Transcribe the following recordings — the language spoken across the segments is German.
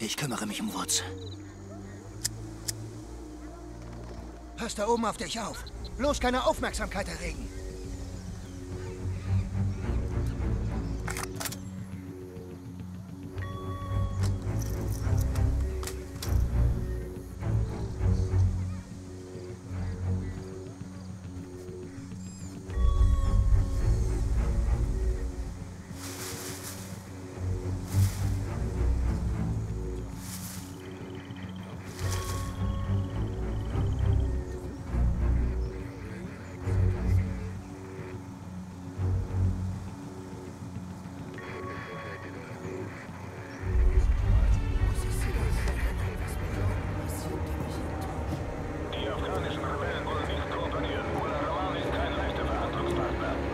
Ich kümmere mich um Wurz. Pass da oben auf dich auf. Bloß keine Aufmerksamkeit erregen.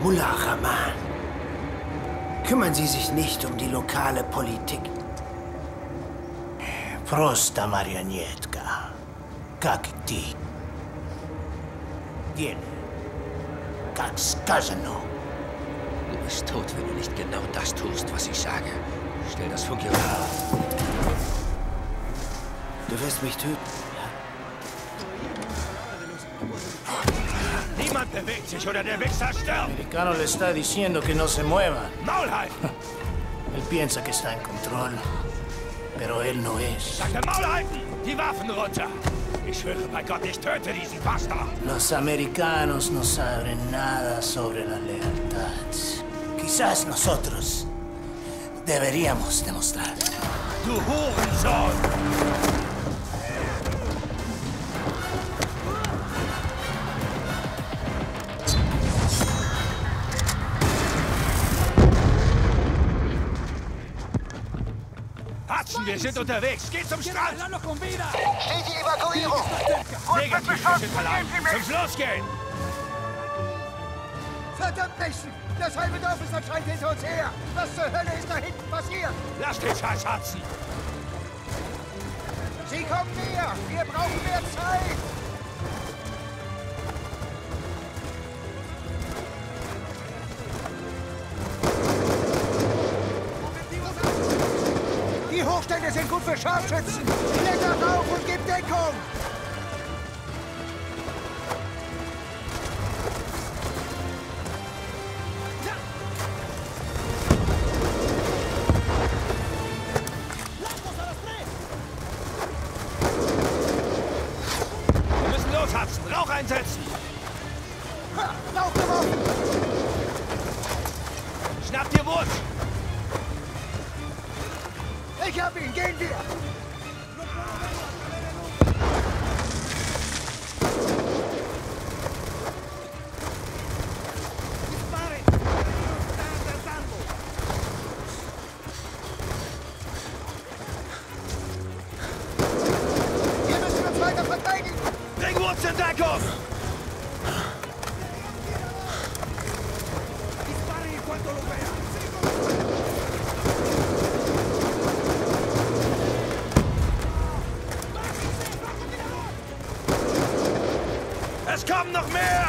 Mullah Rahman, kümmern Sie sich nicht um die lokale Politik. Prosta Marionetka, как ты. Gehen, как сказано. Du bist tot, wenn du nicht genau das tust, was ich sage. Stell das Funke runter. Du wirst mich töten. Bewegt sich oder der Wichser stirbt. El americano le está diciendo que no se mueva. Maul halten! Él piensa que está en control, pero él no es. Sagt Maul halten! Die Waffen runter! Ich schwöre bei Gott, ich töte diesen Bastard! Los americanos no saben nada sobre la lealtad. Quizás nosotros deberíamos demostrar. Du Hurensohn! Wir sind unterwegs. Geht zum Strand. Steht die Evakuierung. Negativ, wir sind verladen. Zum Schluss gehen. Verdammt Menschen! Das halbe Dorf ist anscheinend hinter uns her. Was zur Hölle ist da hinten passiert? Lass den Scheiß hatzen. Sie kommen näher. Wir brauchen mehr Zeit. Hochstände sind gut für Scharfschützen. Klettert auf und gib Deckung! Wir müssen loshapsen. Rauch einsetzen! Ha, Rauch geworfen! Schnapp dir Wurz! Ich hab ihn! Gehen wir! Wir müssen uns weiter verteidigen! Bring Wurz in Deckung! Es kommen noch mehr!